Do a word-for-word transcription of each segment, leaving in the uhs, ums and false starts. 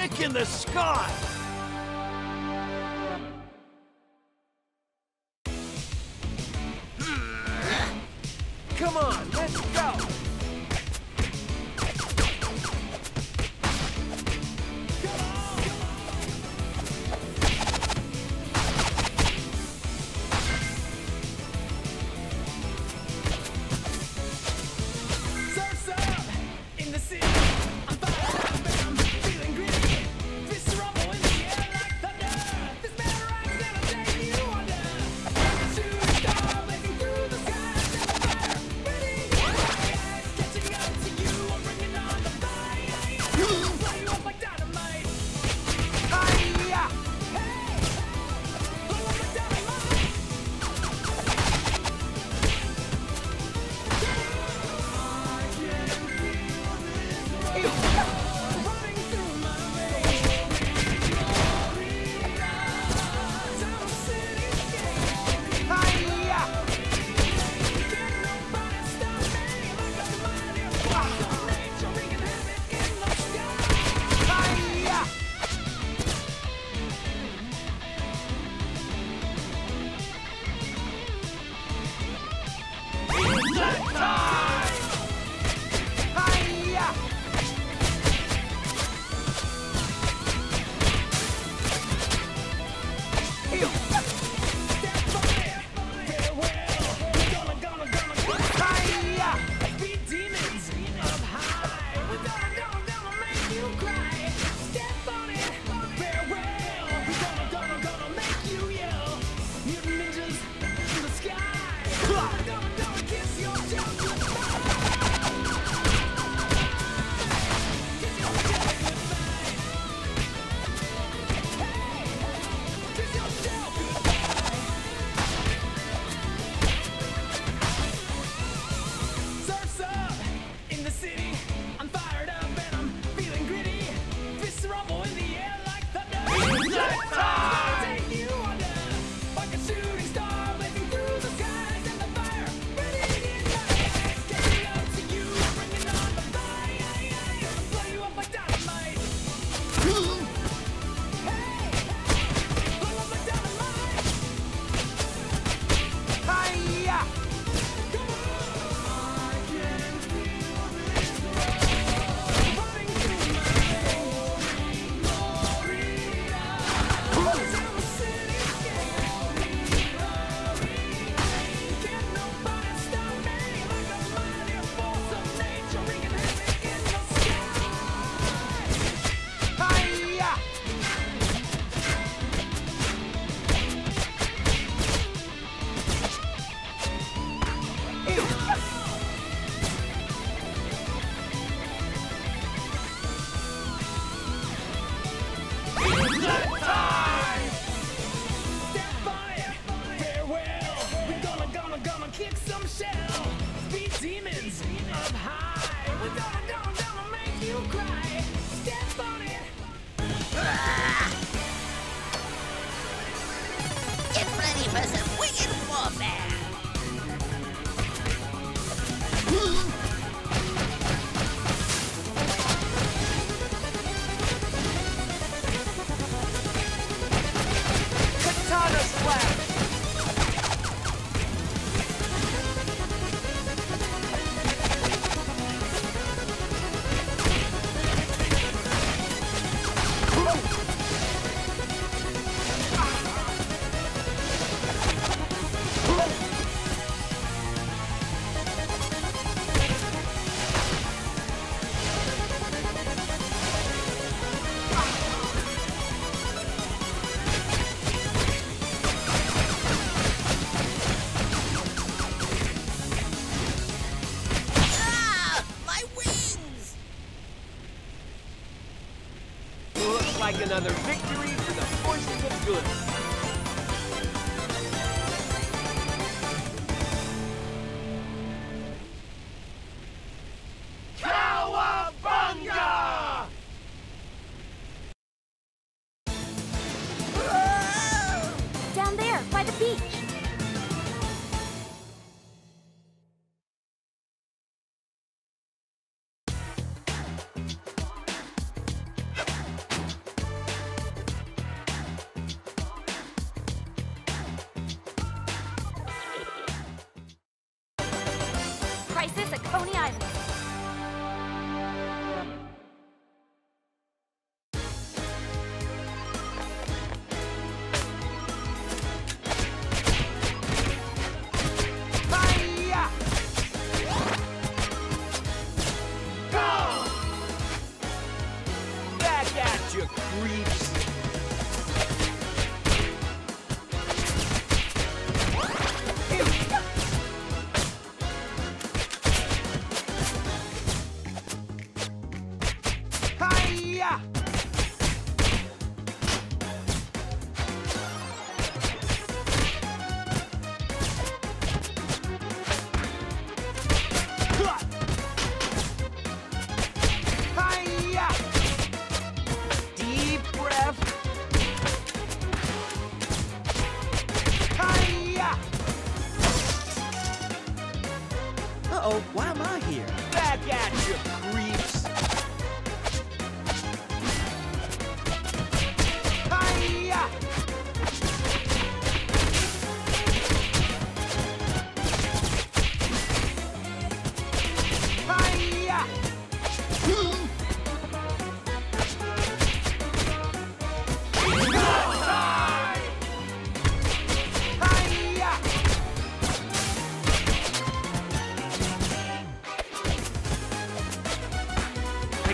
Nick in the sky! Come on, let's go! Another victory for the forces of good. Cowabunga! Down there, by the beach. crisis at Coney Island.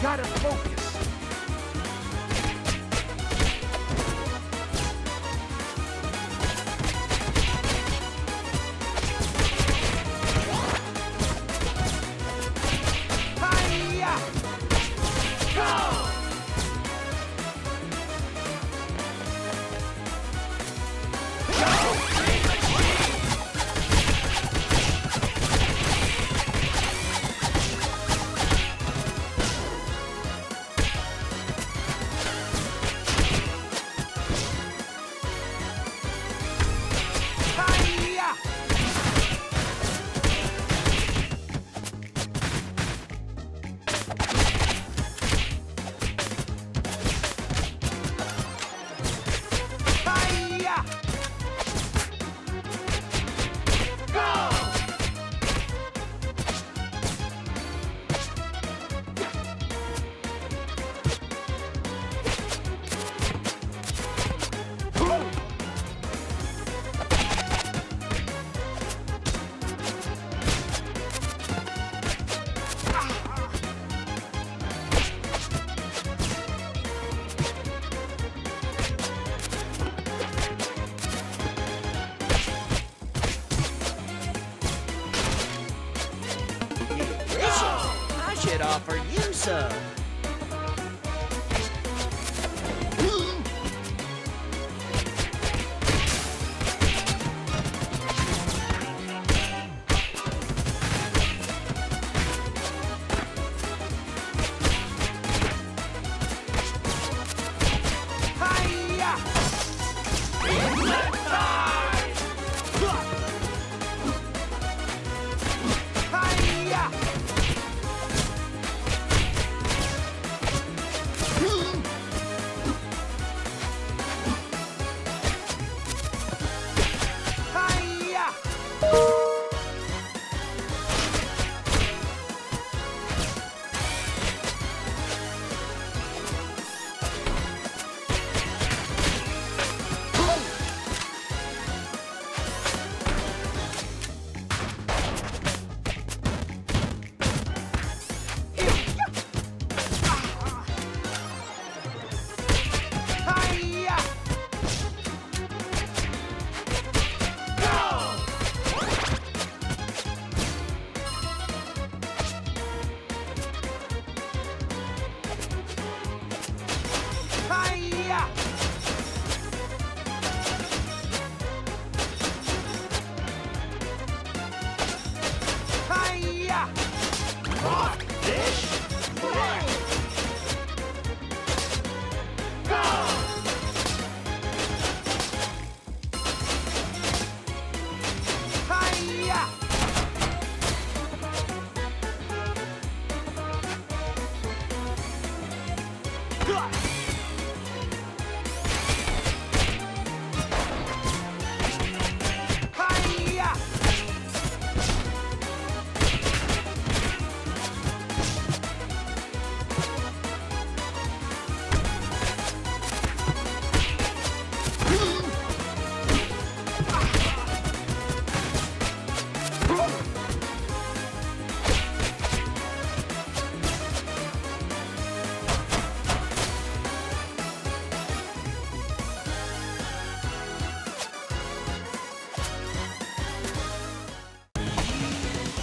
Gotta focus. Hi-ya! Go! Go! Offer you some. Hi-ya!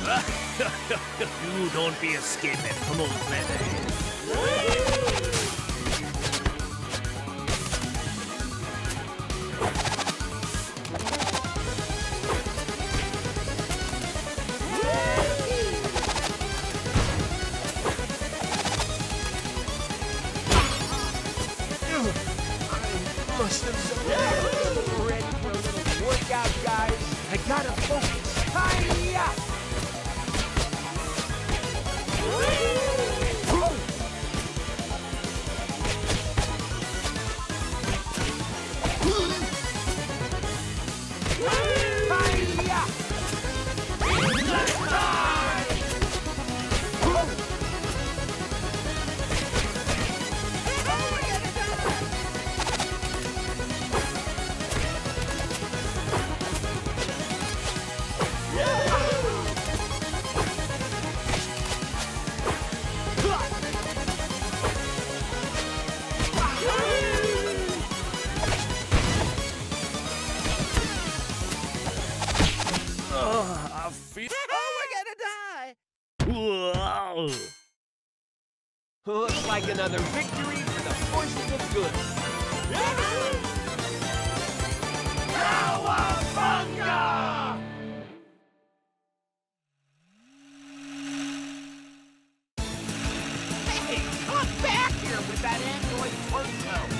You don't be a skip and promote leather. Looks like another victory for the forces of good. Cowabunga! Hey, come back here with that android torso!